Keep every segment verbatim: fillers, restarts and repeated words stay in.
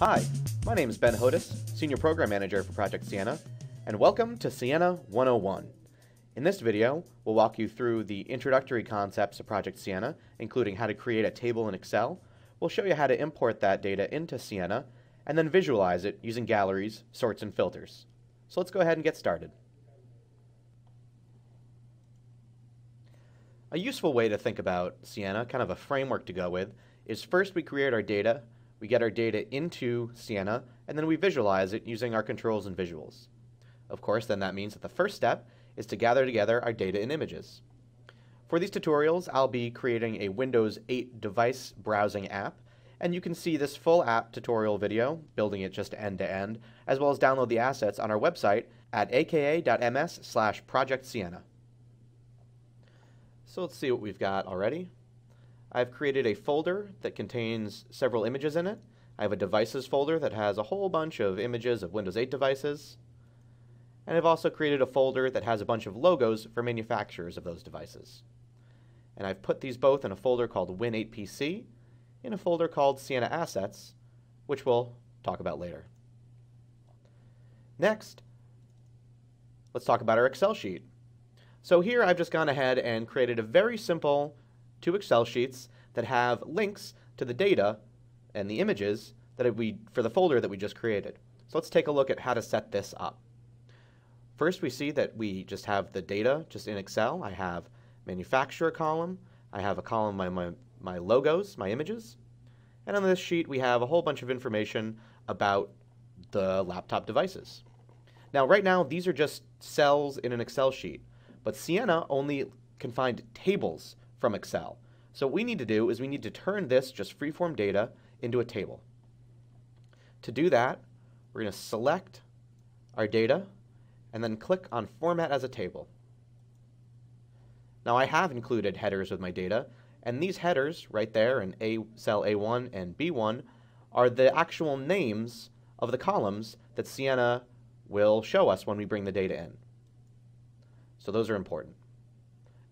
Hi, my name is Ben Hodis, Senior Program Manager for Project Siena, and welcome to Siena one oh one. In this video, we'll walk you through the introductory concepts of Project Siena, including how to create a table in Excel. We'll show you how to import that data into Siena, and then visualize it using galleries, sorts, and filters. So let's go ahead and get started. A useful way to think about Siena, kind of a framework to go with, is first we create our data, we get our data into Siena, and then we visualize it using our controls and visuals. Of course, then that means that the first step is to gather together our data and images. For these tutorials, I'll be creating a Windows eight device browsing app, and you can see this full app tutorial video, building it just end to end, as well as download the assets on our website at a k a dot m s slash project siena. So let's see what we've got already. I've created a folder that contains several images in it. I have a devices folder that has a whole bunch of images of Windows eight devices. And I've also created a folder that has a bunch of logos for manufacturers of those devices. And I've put these both in a folder called Win eight P C, in a folder called Siena Assets, which we'll talk about later. Next, let's talk about our Excel sheet. So here I've just gone ahead and created a very simple two Excel sheets that have links to the data and the images that we, for the folder that we just created. So let's take a look at how to set this up. First, we see that we just have the data just in Excel. I have manufacturer column, I have a column my my, my logos, my images, and on this sheet we have a whole bunch of information about the laptop devices. Now right now these are just cells in an Excel sheet, but Siena only can find tables from Excel. So what we need to do is we need to turn this just freeform data into a table. To do that, we're going to select our data and then click on Format as a Table. Now I have included headers with my data, and these headers right there in a, cell A one and B one are the actual names of the columns that Siena will show us when we bring the data in. So those are important.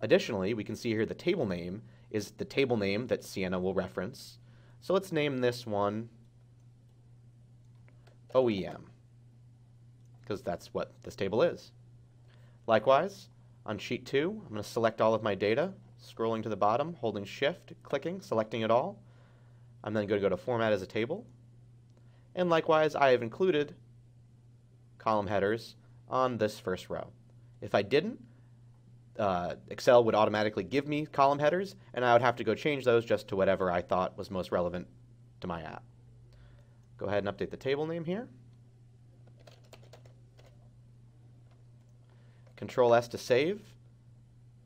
Additionally, we can see here the table name is the table name that Siena will reference. So let's name this one O E M, because that's what this table is. Likewise, on sheet two, I'm going to select all of my data, scrolling to the bottom, holding shift, clicking, selecting it all. I'm then going to go to Format as a Table. And likewise, I have included column headers on this first row. If I didn't, uh, Excel would automatically give me column headers, and I would have to go change those just to whatever I thought was most relevant to my app. Go ahead and update the table name here. Control S to save,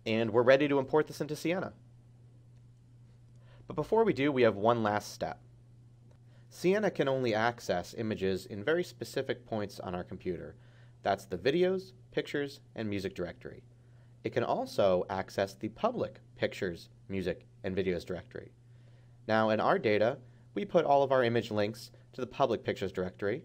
and we're ready to import this into Siena. But before we do, we have one last step. Siena can only access images in very specific points on our computer. That's the videos, pictures, and music directory. It can also access the public pictures, music, and videos directory. Now in our data, we put all of our image links to the public pictures directory.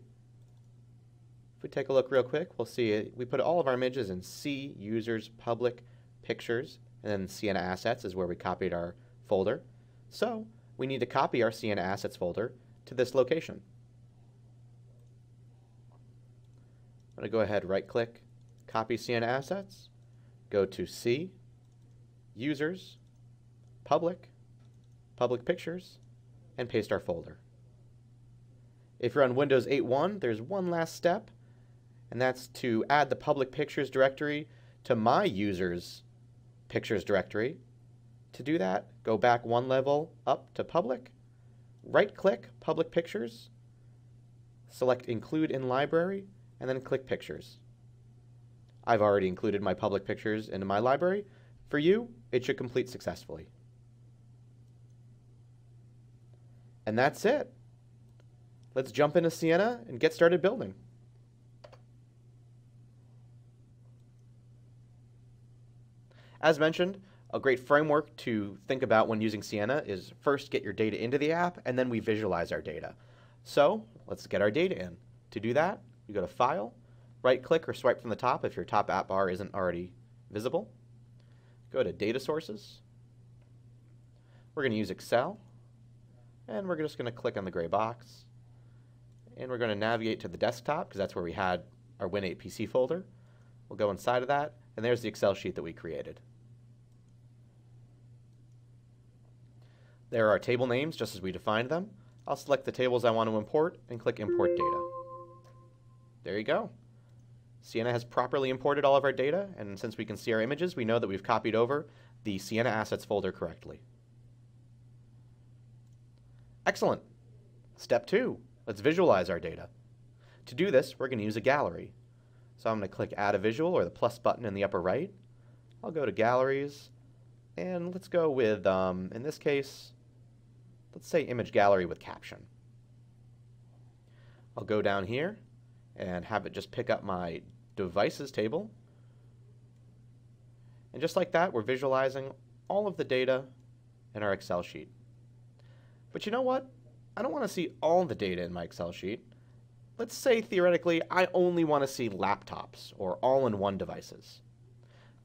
If we take a look real quick, we'll see it. We put all of our images in C, users, public, pictures, and then Siena Assets is where we copied our folder. So we need to copy our Siena Assets folder to this location. I'm going to go ahead, right-click, copy Siena Assets, go to C, users, public, public pictures, and paste our folder. If you're on Windows eight point one, there's one last step, and that's to add the public pictures directory to my users pictures directory. To do that, go back one level up to public, right click public pictures, select include in library, and then click pictures. I've already included my public pictures into my library. For you, it should complete successfully. And that's it. Let's jump into Siena and get started building. As mentioned, a great framework to think about when using Siena is first get your data into the app, and then we visualize our data. So let's get our data in. To do that, you go to File, right-click or swipe from the top if your top app bar isn't already visible. Go to Data Sources. We're going to use Excel, and we're just going to click on the gray box, and we're going to navigate to the desktop because that's where we had our Win eight P C folder. We'll go inside of that, and there's the Excel sheet that we created. There are table names just as we defined them. I'll select the tables I want to import and click Import Data. There you go. Siena has properly imported all of our data, and since we can see our images, we know that we've copied over the Siena Assets folder correctly. Excellent. Step two, let's visualize our data. To do this, we're going to use a gallery. So I'm going to click Add a Visual, or the plus button in the upper right. I'll go to Galleries, and let's go with, um, in this case, let's say Image Gallery with Caption. I'll go down here and have it just pick up my devices table. And just like that, we're visualizing all of the data in our Excel sheet. But you know what? I don't want to see all the data in my Excel sheet. Let's say, theoretically, I only want to see laptops or all-in-one devices.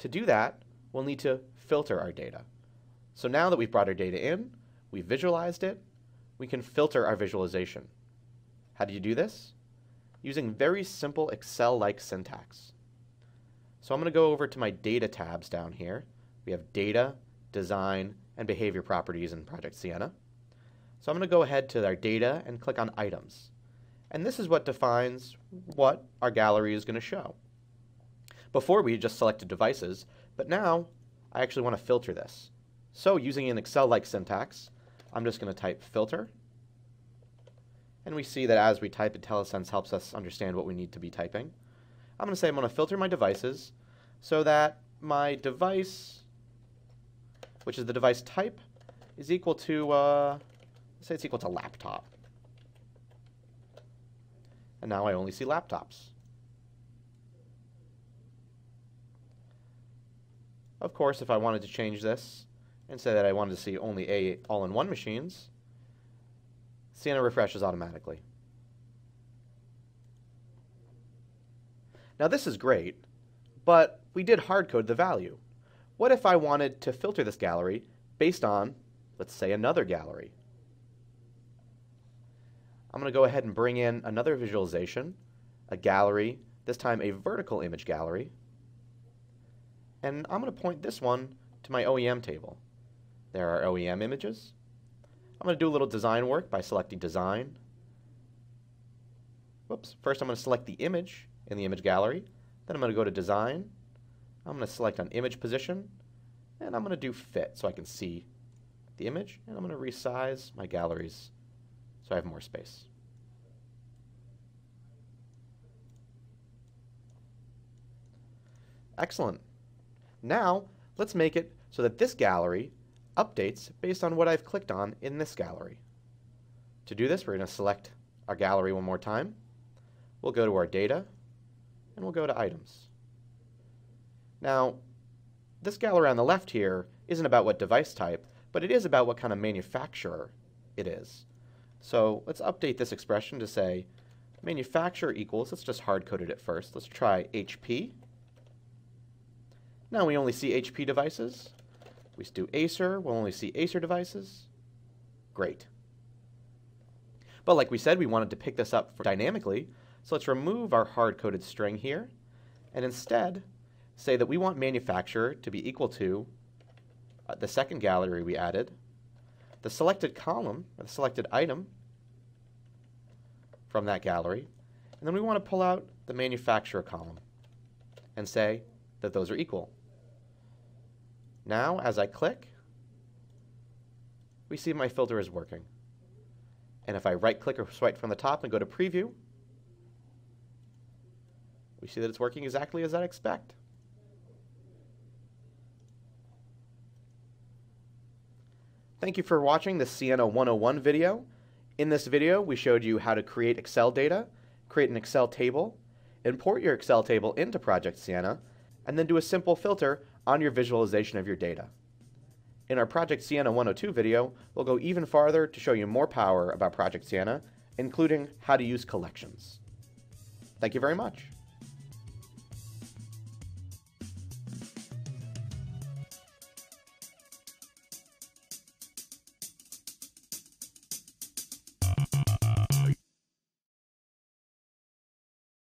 To do that, we'll need to filter our data. So now that we've brought our data in, we've visualized it, we can filter our visualization. How do you do this? Using very simple Excel-like syntax. So I'm going to go over to my data tabs down here. We have data, design, and behavior properties in Project Siena. So I'm going to go ahead to our data and click on items. And this is what defines what our gallery is going to show. Before we just selected devices, but now I actually want to filter this. So using an Excel-like syntax, I'm just going to type filter. And we see that as we type, IntelliSense helps us understand what we need to be typing. I'm going to say I'm going to filter my devices so that my device, which is the device type, is equal to, uh, let's say it's equal to laptop. And now I only see laptops. Of course, if I wanted to change this and say that I wanted to see only a all-in-one machines, Siena refreshes automatically. Now this is great, but we did hardcode the value. What if I wanted to filter this gallery based on, let's say, another gallery? I'm going to go ahead and bring in another visualization, a gallery, this time a vertical image gallery, and I'm going to point this one to my O E M table. There are O E M images. I'm going to do a little design work by selecting design. Whoops. First I'm going to select the image in the image gallery. Then I'm going to go to design. I'm going to select on image position. And I'm going to do fit so I can see the image. And I'm going to resize my galleries so I have more space. Excellent. Now let's make it so that this gallery updates based on what I've clicked on in this gallery. To do this, we're going to select our gallery one more time. We'll go to our data, and we'll go to items. Now, this gallery on the left here isn't about what device type, but it is about what kind of manufacturer it is. So let's update this expression to say manufacturer equals, let's just hard-code it at first. Let's try H P. Now we only see H P devices. We do Acer, we'll only see Acer devices. Great. But like we said, we wanted to pick this up for dynamically, so let's remove our hard-coded string here, and instead say that we want manufacturer to be equal to uh, the second gallery we added, the selected column, or the selected item from that gallery, and then we want to pull out the manufacturer column and say that those are equal. Now, as I click, we see my filter is working. And if I right-click or swipe from the top and go to Preview, we see that it's working exactly as I expect. Thank you for watching the Siena one oh one video. In this video, we showed you how to create Excel data, create an Excel table, import your Excel table into Project Siena, and then do a simple filter on your visualization of your data. In our Project Siena one oh two video, we'll go even farther to show you more power about Project Siena, including how to use collections. Thank you very much.